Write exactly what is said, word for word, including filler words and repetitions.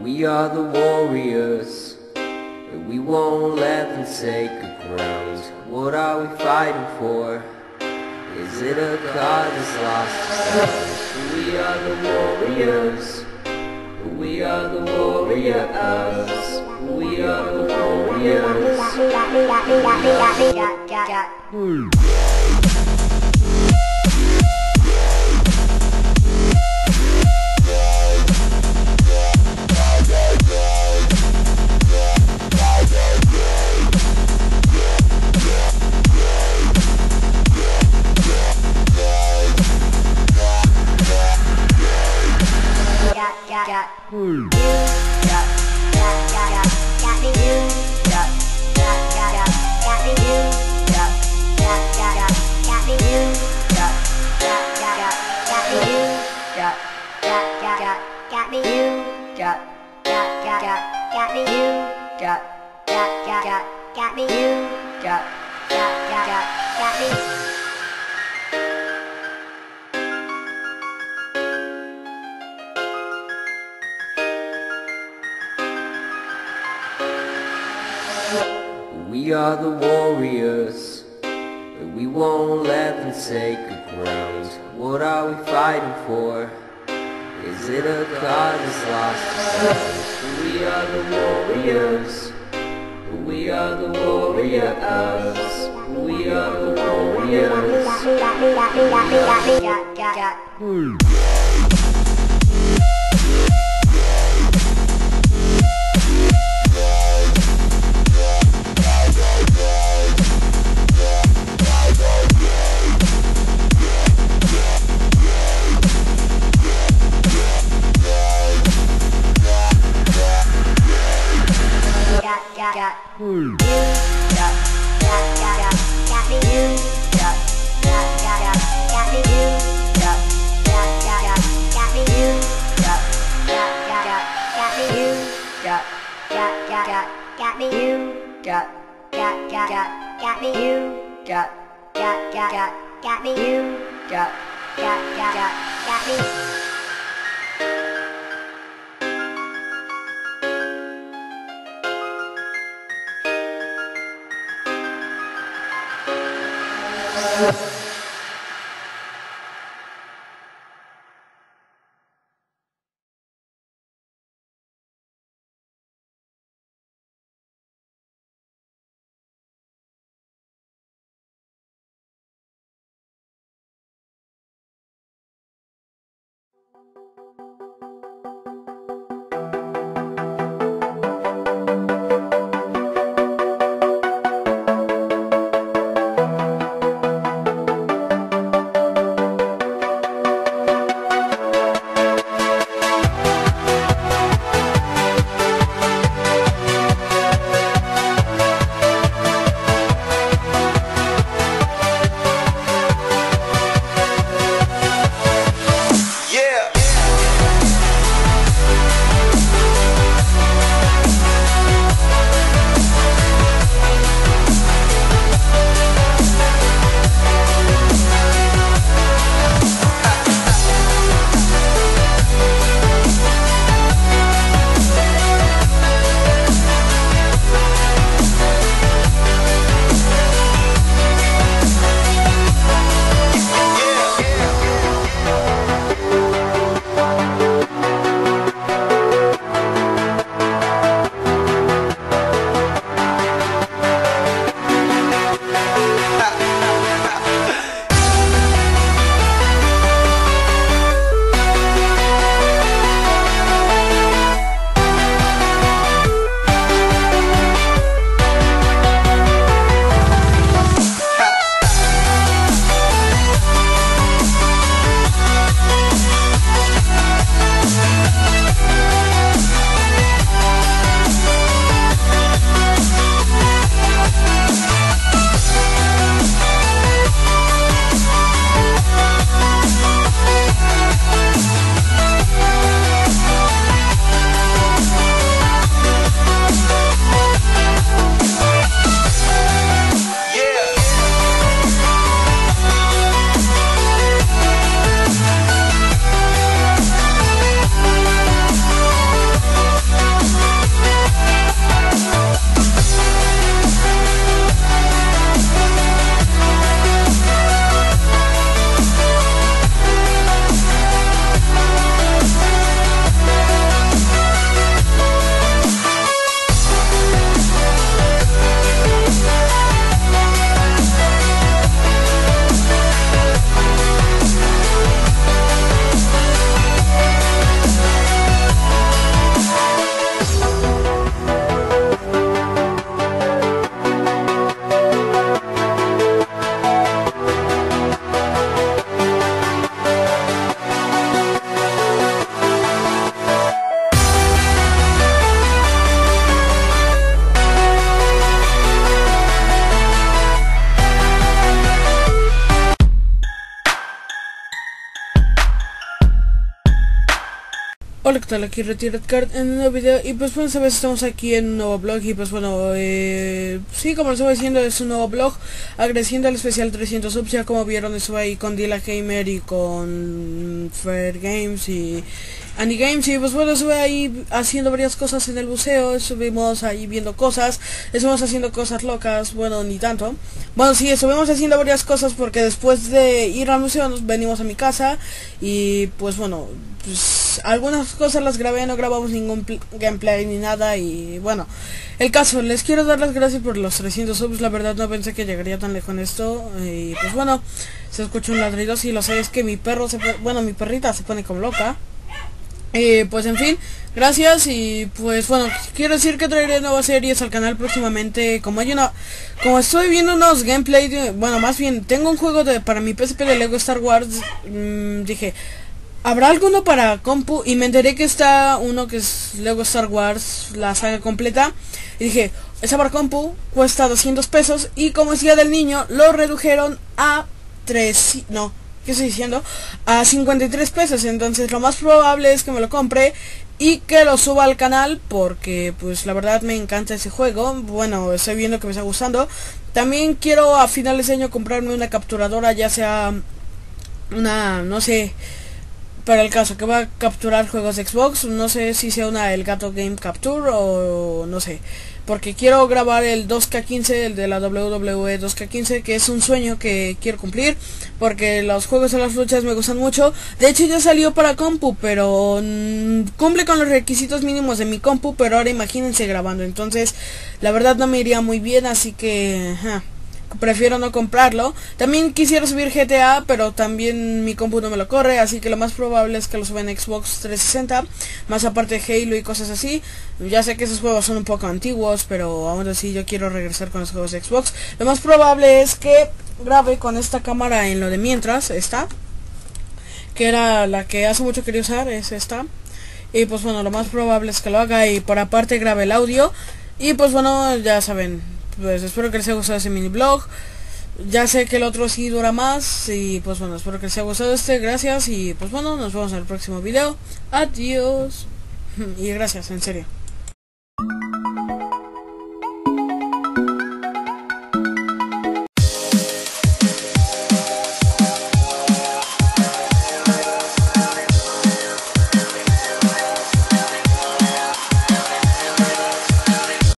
We are the warriors, and we won't let them take the ground. What are we fighting for? Is it a God that's lost? We are the warriors. We are the warriors. We are the warriors. You got, got, got, got me. You got, got, got, got me. You got, got, got, got me. You got, got, got, got me. You got, got, got, got me. You got, got, got, got me. You got, got, got, got me. You got, got, got, got me. We are the warriors, and we won't let them take the ground. What are we fighting for? Is it a God that's lost? We are the warriors. We are the warriors. We are the warriors. You got, got, got, got me. You got, got, got, got me. You got, got, got, got me. You got, got, got, got me. You got, got, got, got me. You got, got, got, got me. You got, got, got, got me. You got, got, got, got me. Yeah. Hola, ¿qué tal? Aquí RetiredCard en un nuevo video. Y pues bueno, sabes, estamos aquí en un nuevo blog. Y pues bueno, eh, sí, como les estaba diciendo, es un nuevo blog agradeciendo al especial trescientos subs. Ya como vieron, estuve ahí con Dila Gamer y con Fair Games y Annie Games. Y pues bueno, estuve ahí haciendo varias cosas en el buceo. Estuvimos ahí viendo cosas, estuvimos haciendo cosas locas, bueno, ni tanto. Bueno, sí, estuvimos haciendo varias cosas porque después de ir al museo nos venimos a mi casa. Y pues bueno, pues algunas cosas las grabé, no grabamos ningún gameplay ni nada. Y bueno, el caso, les quiero dar las gracias por los trescientos subs. La verdad no pensé que llegaría tan lejos en esto. Y pues bueno, se escucha un ladrido. Si lo sé, es que mi perro se bueno, mi perrita se pone como loca. Eh, pues en fin, gracias. Y pues bueno, quiero decir que traeré nuevas series al canal próximamente. Como hay una, como estoy viendo unos gameplay de, bueno, más bien tengo un juego de, para mi P S P de Lego Star Wars. mmm, Dije, ¿habrá alguno para compu? Y me enteré que está uno que es Lego Star Wars, la saga completa. Y dije, esa para compu cuesta doscientos pesos. Y como es día del niño, lo redujeron a tres, no, ¿qué estoy diciendo? A cincuenta y tres pesos. Entonces lo más probable es que me lo compre y que lo suba al canal, porque pues la verdad me encanta ese juego. Bueno, estoy viendo que me está gustando. También quiero a finales de año comprarme una capturadora, ya sea una, no sé, para el caso que va a capturar juegos de Xbox. No sé si sea una Elgato Game Capture o no sé, porque quiero grabar el dos K quince, el de la W W E dos K quince, que es un sueño que quiero cumplir, porque los juegos de las luchas me gustan mucho. De hecho ya salió para compu, pero mmm, cumple con los requisitos mínimos de mi compu, pero ahora imagínense grabando. Entonces la verdad no me iría muy bien, así que ja, prefiero no comprarlo. También quisiera subir G T A, pero también mi compu no me lo corre, así que lo más probable es que lo suba en Xbox trescientos sesenta, más aparte Halo y cosas así. Ya sé que esos juegos son un poco antiguos, pero aún así yo quiero regresar con los juegos de Xbox. Lo más probable es que grabe con esta cámara en lo de mientras, esta, que era la que hace mucho quería usar, es esta. Y pues bueno, lo más probable es que lo haga y por aparte grabe el audio. Y pues bueno, ya saben, pues espero que les haya gustado ese mini blog. Ya sé que el otro sí dura más. Y pues bueno, espero que les haya gustado este. Gracias y pues bueno, nos vemos en el próximo video. Adiós. Y gracias, en serio.